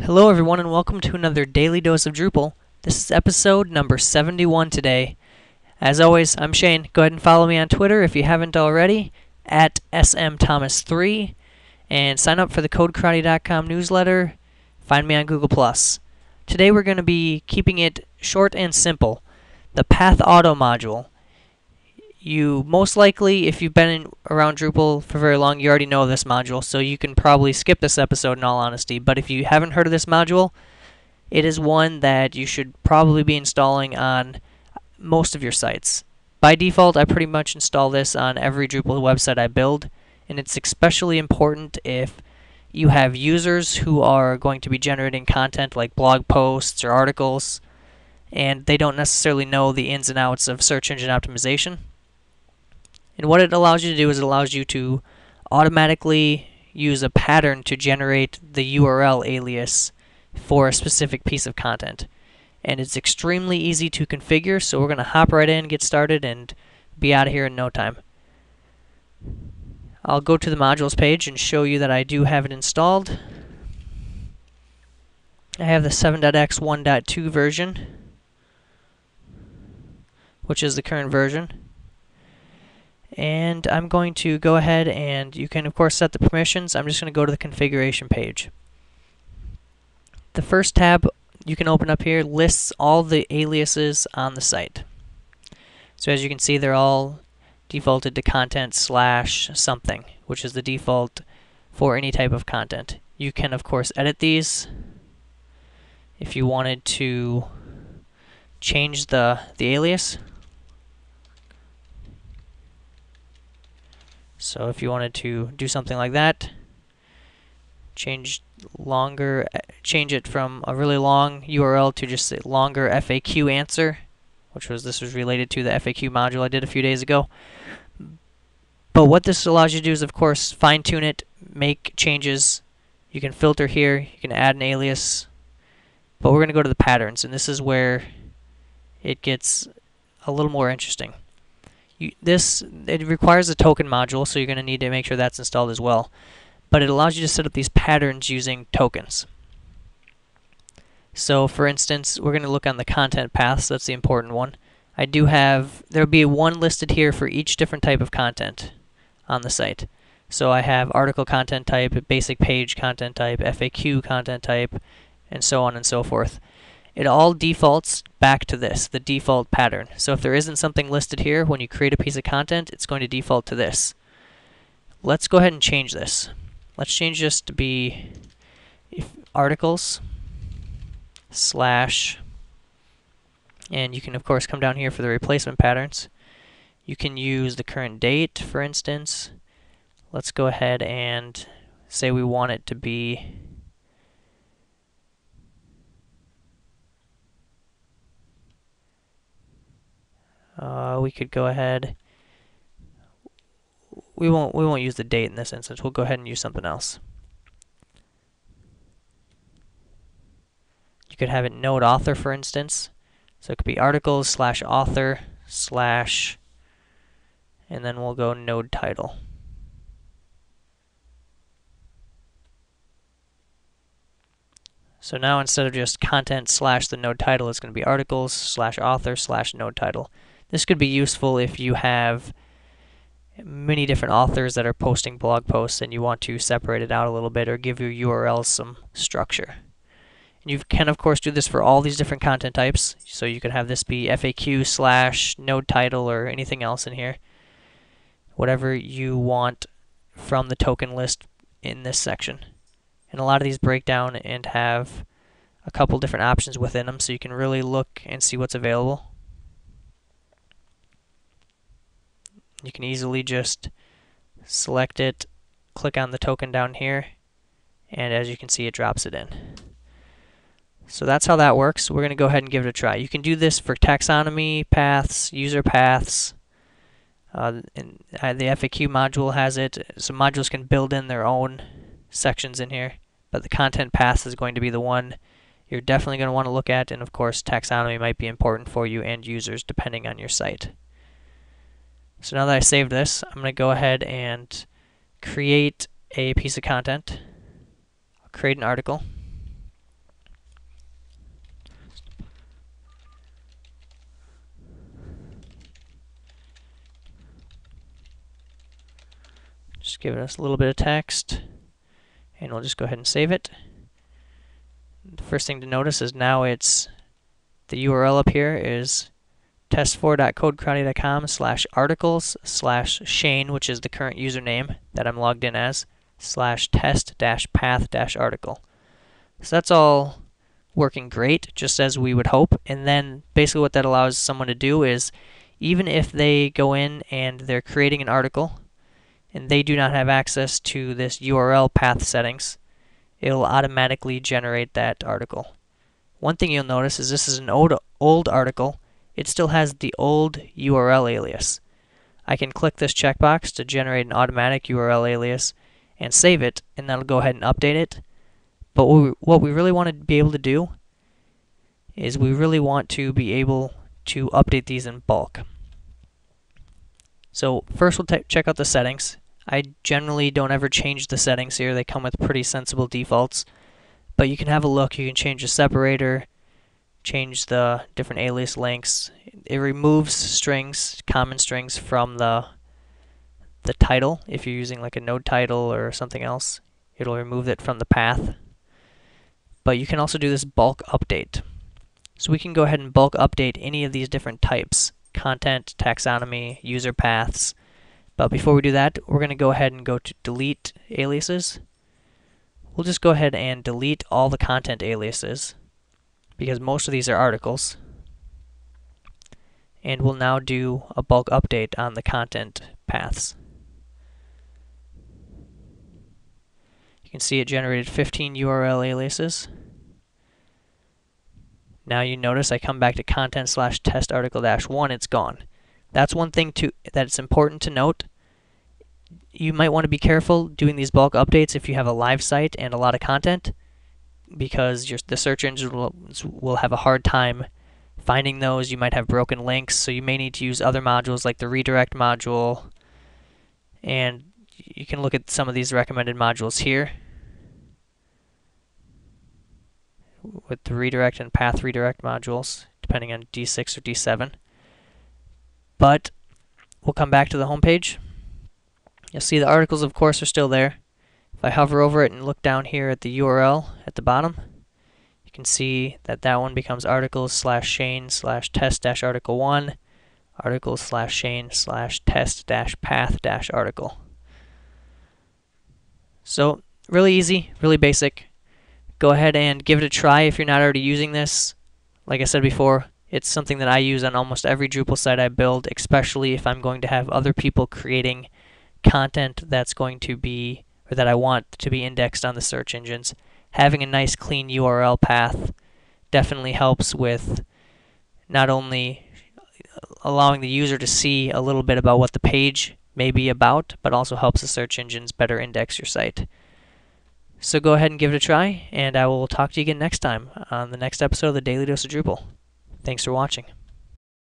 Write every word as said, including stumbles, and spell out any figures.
Hello everyone and welcome to another Daily Dose of Drupal. This is episode number seventy-one today. As always, I'm Shane. Go ahead and follow me on Twitter if you haven't already, at S M Thomas three, and sign up for the Code Karate dot com newsletter. Find me on Google plus. Today we're going to be keeping it short and simple. The Path Auto Module. You most likely, if you've been in, around Drupal for very long, you already know this module, so you can probably skip this episode in all honesty. But if you haven't heard of this module, it is one that you should probably be installing on most of your sites. By default, I pretty much install this on every Drupal website I build, and it's especially important if you have users who are going to be generating content like blog posts or articles, and they don't necessarily know the ins and outs of search engine optimization. And what it allows you to do is it allows you to automatically use a pattern to generate the U R L alias for a specific piece of content. And it's extremely easy to configure, so we're going to hop right in, get started, and be out of here in no time. I'll go to the modules page and show you that I do have it installed. I have the seven dot x one dot two version, which is the current version. And I'm going to go ahead and you can of course set the permissions. I'm just going to go to the configuration page. The first tab you can open up here lists all the aliases on the site. So as you can see, they're all defaulted to content slash something, which is the default for any type of content. You can of course edit these if you wanted to change the, the alias. So if you wanted to do something like that, change longer, change it from a really long U R L to just a longer F A Q answer, which was this was related to the F A Q module I did a few days ago. But what this allows you to do is, of course, fine-tune it, make changes. You can filter here, you can add an alias. But we're going to go to the patterns, and this is where it gets a little more interesting. You, this it requires a token module, so you're going to need to make sure that's installed as well. But it allows you to set up these patterns using tokens. So for instance, we're going to look on the content paths. That's the important one. I do have, there'll be one listed here for each different type of content on the site. So I have article content type, basic page content type, F A Q content type, and so on and so forth. It all defaults back to this, the default pattern. So if there isn't something listed here, when you create a piece of content, it's going to default to this. Let's go ahead and change this. Let's change this to be if articles slash, and you can of course come down here for the replacement patterns. You can use the current date, for instance. Let's go ahead and say we want it to be Uh, we could go ahead. We won't. We won't use the date in this instance. We'll go ahead and use something else. You could have it node author, for instance. So it could be articles slash author slash, and then we'll go node title. So now instead of just content slash the node title, it's going to be articles slash author slash node title. This could be useful if you have many different authors that are posting blog posts and you want to separate it out a little bit or give your U R Ls some structure. And you can, of course, do this for all these different content types. So you could have this be F A Q slash node title or anything else in here. Whatever you want from the token list in this section. And a lot of these break down and have a couple different options within them, so you can really look and see what's available. You can easily just select it, click on the token down here, and as you can see, it drops it in. So that's how that works. We're going to go ahead and give it a try. You can do this for taxonomy, paths, user paths. Uh, and the F A Q module has it. So modules can build in their own sections in here, but the content path is going to be the one you're definitely going to want to look at, and of course, taxonomy might be important for you and users depending on your site. So now that I saved this, I'm going to go ahead and create a piece of content. I'll create an article. give us a little bit of text, and we'll just go ahead and save it. The first thing to notice is now it's the U R L up here is test four dot code karate dot com slash articles slash Shane, which is the current username that I'm logged in as, slash test dash path dash article. So that's all working great, just as we would hope. And then basically what that allows someone to do is, even if they go in and they're creating an article and they do not have access to this U R L path settings, it'll automatically generate that article. One thing you'll notice is this is an old, old article. It still has the old U R L alias. I can click this checkbox to generate an automatic U R L alias and save it, and that'll go ahead and update it. But what we, what we really want to be able to do is we really want to be able to update these in bulk. So first we'll check out the settings. I generally don't ever change the settings here. They come with pretty sensible defaults. But you can have a look. You can change the separator, change the different alias links. It removes strings, common strings, from the the title. If you're using like a node title or something else, it'll remove it from the path. But you can also do this bulk update. So we can go ahead and bulk update any of these different types: content, taxonomy, user paths. But before we do that, we're going to go ahead and go to delete aliases. We'll just go ahead and delete all the content aliases, because most of these are articles. And we'll now do a bulk update on the content paths. You can see it generated fifteen U R L aliases. Now you notice I come back to content slash test article dash one, it's gone. That's one thing to, that's important to note. You might want to be careful doing these bulk updates if you have a live site and a lot of content, because your, the search engines will, will have a hard time finding those. You might have broken links, so you may need to use other modules like the redirect module. And you can look at some of these recommended modules here, with the redirect and path redirect modules, depending on D six or D seven. But we'll come back to the home page. You'll see the articles, of course, are still there. If I hover over it and look down here at the U R L at the bottom, you can see that that one becomes articles slash Shane slash test dash article one, articles slash Shane slash test dash path dash article. So really easy, really basic. Go ahead and give it a try if you're not already using this. Like I said before, it's something that I use on almost every Drupal site I build, especially if I'm going to have other people creating content that's going to be, or that I want to be indexed on the search engines. Having a nice clean U R L path definitely helps with not only allowing the user to see a little bit about what the page may be about, but also helps the search engines better index your site. So go ahead and give it a try, and I will talk to you again next time on the next episode of the Daily Dose of Drupal. Thanks for watching.